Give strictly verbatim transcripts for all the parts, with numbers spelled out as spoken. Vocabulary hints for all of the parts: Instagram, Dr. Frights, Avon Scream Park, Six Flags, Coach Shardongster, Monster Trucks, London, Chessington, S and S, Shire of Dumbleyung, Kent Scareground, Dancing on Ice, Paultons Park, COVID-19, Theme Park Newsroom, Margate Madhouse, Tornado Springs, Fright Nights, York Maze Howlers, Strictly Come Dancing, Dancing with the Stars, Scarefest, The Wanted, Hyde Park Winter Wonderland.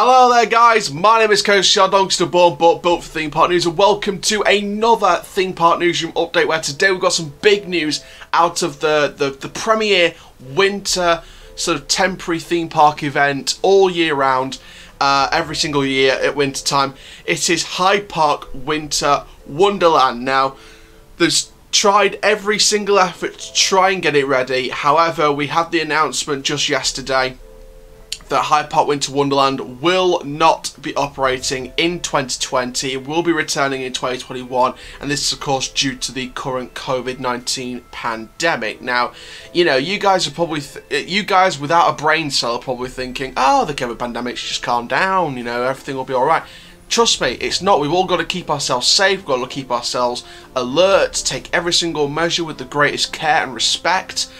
Hello there guys, my name is Coach Shardongster, born but built for Theme Park News, and welcome to another Theme Park Newsroom update where today we've got some big news out of the, the, the premier winter sort of temporary theme park event all year round, uh, every single year at winter time. It is Hyde Park Winter Wonderland. Now, there's tried every single effort to try and get it ready, however we had the announcement just yesterday that Hyde Park Winter Wonderland will not be operating in twenty twenty. It will be returning in twenty twenty-one, and this is of course due to the current COVID nineteen pandemic. Now, you know, you guys are probably, th you guys without a brain cell are probably thinking, oh, the COVID pandemic's just calmed down, you know, everything will be alright. Trust me, it's not. We've all got to keep ourselves safe, we've got to keep ourselves alert, take every single measure with the greatest care and respect.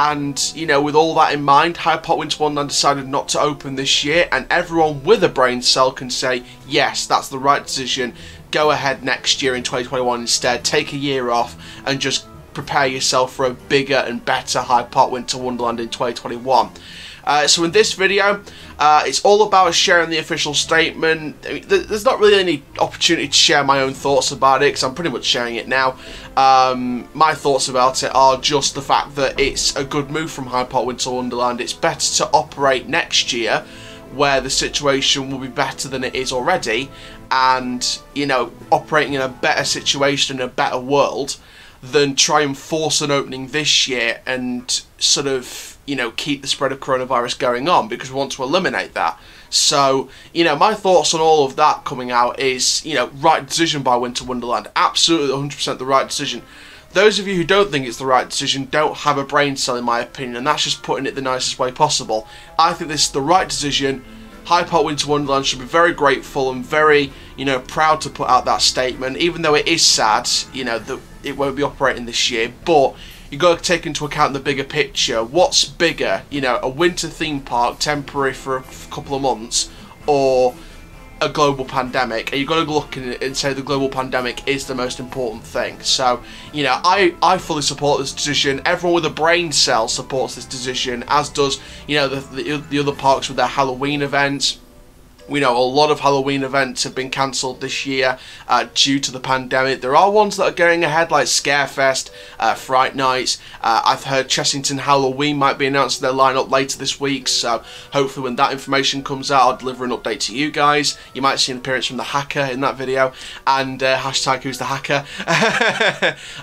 And, you know, with all that in mind, Hyde Park Winter Wonderland decided not to open this year, and everyone with a brain cell can say, yes, that's the right decision. Go ahead next year in twenty twenty-one instead. Take a year off and just prepare yourself for a bigger and better Hyde Park Winter Wonderland in twenty twenty-one. Uh, so in this video, uh, it's all about sharing the official statement. I mean, there's not really any opportunity to share my own thoughts about it because I'm pretty much sharing it now. Um, my thoughts about it are just the fact that it's a good move from Hyde Park Winter Wonderland. It's better to operate next year where the situation will be better than it is already, and, you know, operating in a better situation, in a better world, than try and force an opening this year and sort of, you know, keep the spread of coronavirus going on, because we want to eliminate that. So, you know, my thoughts on all of that coming out is, you know, right decision by Winter Wonderland. Absolutely one hundred percent the right decision. Those of you who don't think it's the right decision don't have a brain cell, in my opinion, and that's just putting it the nicest way possible. I think this is the right decision. Hyde Park Winter Wonderland should be very grateful and very, you know, proud to put out that statement, even though it is sad, you know, that it won't be operating this year. But you've got to take into account the bigger picture. What's bigger, you know, a winter theme park, temporary for a couple of months, or a global pandemic? And you've got to look at it and say the global pandemic is the most important thing. So, you know, I, I fully support this decision. Everyone with a brain cell supports this decision, as does, you know, the, the, the other parks with their Halloween events. We know a lot of Halloween events have been cancelled this year uh, due to the pandemic. There are ones that are going ahead, like Scarefest, uh, Fright Nights. Uh, I've heard Chessington Halloween might be announcing their lineup later this week, so hopefully when that information comes out, I'll deliver an update to you guys. You might see an appearance from the hacker in that video, and uh, hashtag who's the hacker.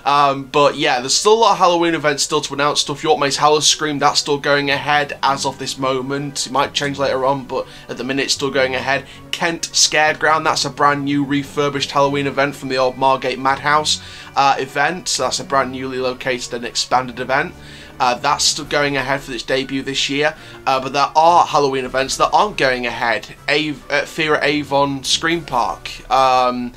um, but yeah, there's still a lot of Halloween events still to announce. Stuff York Maze Howlers Scream, that's still going ahead as of this moment. It might change later on, but at the minute it's still going ahead. Kent Scareground, that's a brand new refurbished Halloween event from the old Margate Madhouse uh, event, so that's a brand newly located and expanded event. Uh, that's still going ahead for its debut this year, uh, but there are Halloween events that aren't going ahead. Av uh, Fear at Avon Scream Park. Um,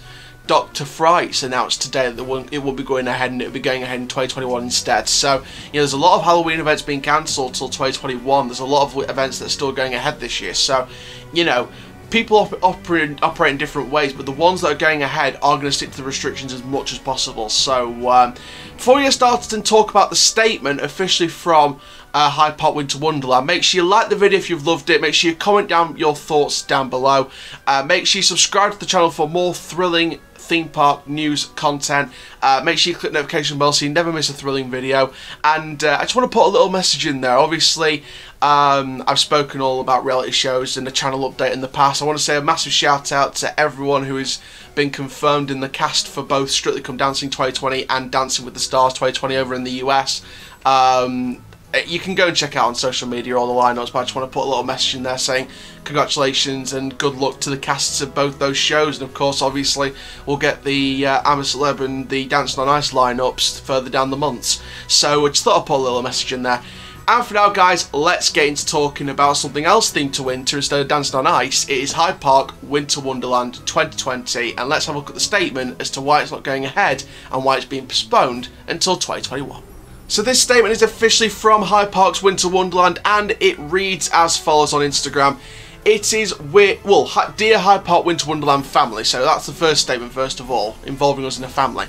Doctor Frights announced today that it will be going ahead, and it will be going ahead in twenty twenty-one instead. So, you know, there's a lot of Halloween events being cancelled till twenty twenty-one. There's a lot of events that are still going ahead this year. So, you know, people op operate, operate in different ways, but the ones that are going ahead are going to stick to the restrictions as much as possible. So, um, before we get started and talk about the statement officially from uh, Hyde Park Winter Wonderland, make sure you like the video if you've loved it. Make sure you comment down your thoughts down below. Uh, make sure you subscribe to the channel for more thrilling theme park news content. Uh, make sure you click the notification bell so you never miss a thrilling video. And uh, I just want to put a little message in there. Obviously, um, I've spoken all about reality shows and the channel update in the past. I want to say a massive shout out to everyone who has been confirmed in the cast for both Strictly Come Dancing twenty twenty and Dancing with the Stars twenty twenty over in the U S. Um, You can go and check out on social media all the lineups, but I just want to put a little message in there saying congratulations and good luck to the casts of both those shows. And of course, obviously, we'll get the uh, I'm a Celeb and the Dancing on Ice lineups further down the months. So I just thought I'd put a little message in there. And for now, guys, let's get into talking about something else themed to winter instead of Dancing on Ice. It is Hyde Park Winter Wonderland twenty twenty, and let's have a look at the statement as to why it's not going ahead and why it's being postponed until twenty twenty-one. So this statement is officially from Hyde Park's Winter Wonderland, and it reads as follows on Instagram. It is, we're, well, dear Hyde Park Winter Wonderland family, so that's the first statement first of all, involving us in a family.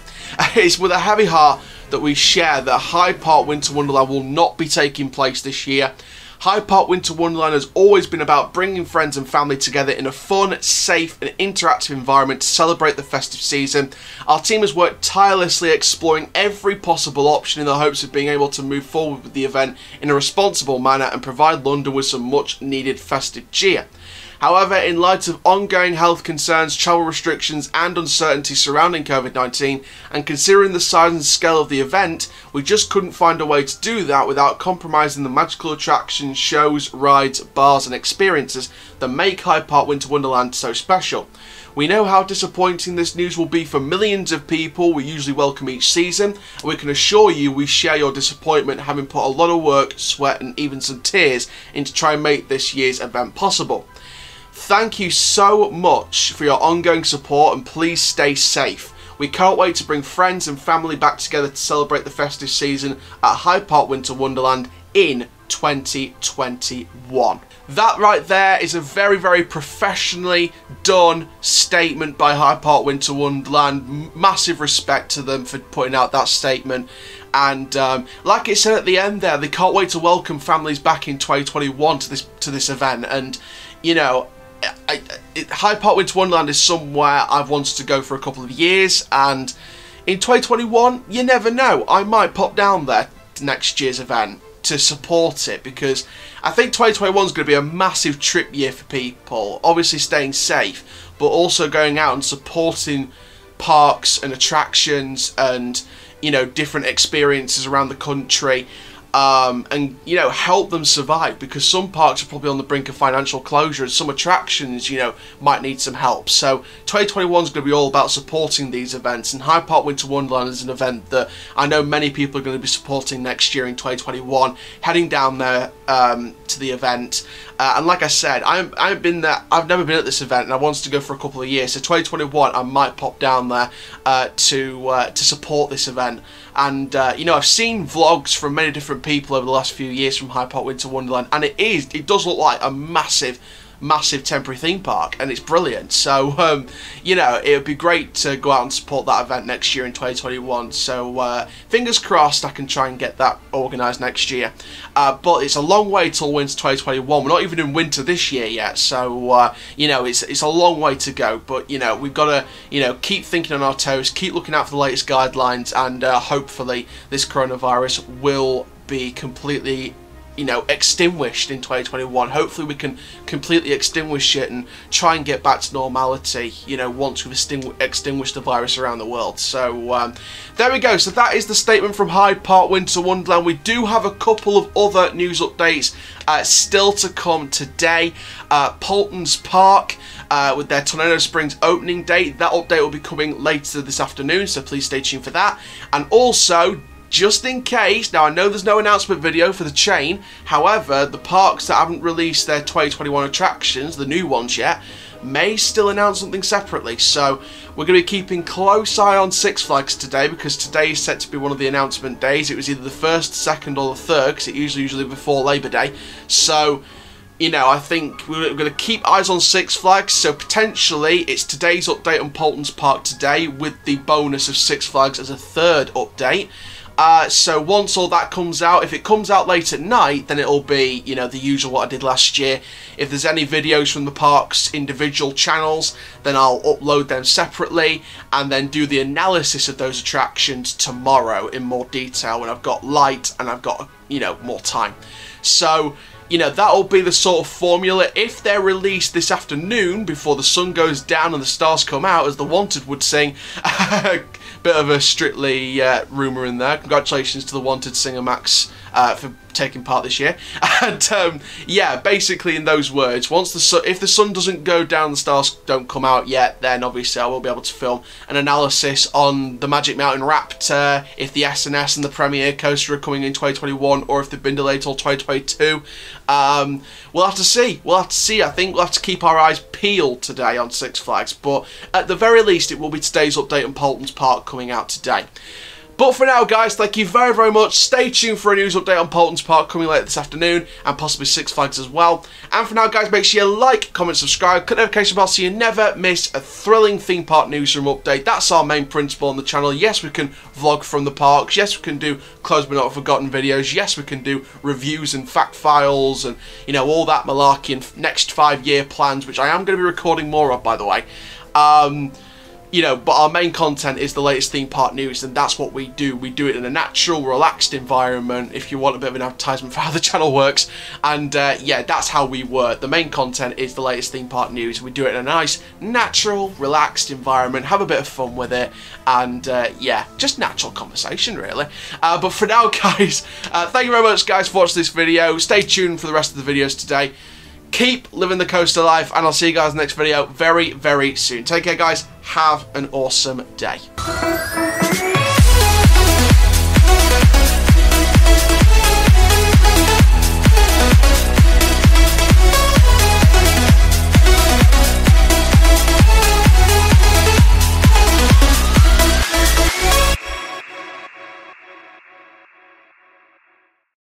It's with a heavy heart that we share that Hyde Park Winter Wonderland will not be taking place this year. Hyde Park Winter Wonderland has always been about bringing friends and family together in a fun, safe and interactive environment to celebrate the festive season. Our team has worked tirelessly exploring every possible option in the hopes of being able to move forward with the event in a responsible manner and provide London with some much needed festive cheer. However, in light of ongoing health concerns, travel restrictions and uncertainty surrounding COVID nineteen, and considering the size and scale of the event, we just couldn't find a way to do that without compromising the magical attractions, shows, rides, bars and experiences that make Hyde Park Winter Wonderland so special. We know how disappointing this news will be for millions of people we usually welcome each season, and we can assure you we share your disappointment, having put a lot of work, sweat and even some tears into trying to make this year's event possible. Thank you so much for your ongoing support and please stay safe. We can't wait to bring friends and family back together to celebrate the festive season at Hyde Park Winter Wonderland in twenty twenty-one. That right there is a very, very professionally done statement by Hyde Park Winter Wonderland. Massive respect to them for putting out that statement. And um, like it said at the end there, they can't wait to welcome families back in twenty twenty-one to this, to this event. And, you know, I, I, it, Hyde Park Winter Wonderland is somewhere I've wanted to go for a couple of years, and in twenty twenty-one, you never know, I might pop down there to next year's event to support it, because I think twenty twenty-one is going to be a massive trip year for people, obviously staying safe, but also going out and supporting parks and attractions and, you know, different experiences around the country. Um, and, you know, help them survive, because some parks are probably on the brink of financial closure and some attractions, you know, might need some help. So twenty twenty-one is going to be all about supporting these events, and Hyde Park Winter Wonderland is an event that I know many people are going to be supporting next year in twenty twenty-one, heading down there um, to the event. Uh, and like I said, I'm, I haven't been there, I've never been at this event, and I wanted to go for a couple of years. So twenty twenty-one, I might pop down there uh, to, uh, to support this event. And, uh, you know, I've seen vlogs from many different people over the last few years from Hyde Park Winter Wonderland, and it is, it does look like a massive, massive temporary theme park, and it's brilliant. So, um, you know, it would be great to go out and support that event next year in twenty twenty-one. So, uh, fingers crossed I can try and get that organised next year. Uh, but it's a long way till winter twenty twenty-one. We're not even in winter this year yet. So, uh, you know, it's it's a long way to go. But, you know, we've got to, you know, keep thinking on our toes, keep looking out for the latest guidelines, and uh, hopefully this coronavirus will be completely, you know, extinguished in twenty twenty-one. Hopefully we can completely extinguish it and try and get back to normality, you know, once we've extingu extinguished the virus around the world. So um, there we go. So that is the statement from Hyde Park Winter Wonderland. We do have a couple of other news updates uh, still to come today. Uh, Paultons Park uh, with their Tornado Springs opening date. That update will be coming later this afternoon, so please stay tuned for that. And also, just in case, now I know there's no announcement video for the chain, however, the parks that haven't released their twenty twenty-one attractions, the new ones yet, may still announce something separately. So we're going to be keeping close eye on Six Flags today, because today is set to be one of the announcement days. It was either the first, second or the third, because it usually usually before Labor Day. So, you know, I think we're going to keep eyes on Six Flags, so potentially it's today's update on Paultons Park today with the bonus of Six Flags as a third update. Uh, so once all that comes out, if it comes out late at night, then it'll be, you know, the usual what I did last year. If there's any videos from the park's individual channels, then I'll upload them separately and then do the analysis of those attractions tomorrow in more detail when I've got light and I've got, you know, more time. So, you know, that'll be the sort of formula. If they're released this afternoon before the sun goes down and the stars come out, as The Wanted would sing, bit of a Strictly uh, rumour in there. Congratulations to The Wanted singer Max uh, for taking part this year. And um, yeah, basically in those words, once the sun, if the sun doesn't go down, the stars don't come out yet, then obviously I will be able to film an analysis on the Magic Mountain Raptor, if the S and S and the Premier Coaster are coming in twenty twenty-one, or if they've been delayed till twenty twenty-two. Um, we'll have to see. We'll have to see. I think we'll have to keep our eyes peeled today on Six Flags, but at the very least, it will be today's update on Paultons Park coming out today. But for now, guys, thank you very, very much. Stay tuned for a news update on Paultons Park coming later this afternoon, and possibly Six Flags as well. And for now, guys, make sure you like, comment, subscribe, click the notification bell so you never miss a thrilling theme park newsroom update. That's our main principle on the channel. Yes, we can vlog from the parks. Yes, we can do Closed But Not Forgotten videos. Yes, we can do reviews and fact files and, you know, all that malarkey and next five-year plans, which I am going to be recording more of, by the way. Um... You know, but our main content is the latest theme park news, and that's what we do. We do it in a natural, relaxed environment, if you want a bit of an advertisement for how the channel works. And, uh, yeah, that's how we work. The main content is the latest theme park news. We do it in a nice, natural, relaxed environment. Have a bit of fun with it. And, uh, yeah, just natural conversation, really. Uh, but for now, guys, uh, thank you very much, guys, for watching this video. Stay tuned for the rest of the videos today. Keep living the coaster life, and I'll see you guys in the next video very, very soon. Take care, guys. Have an awesome day.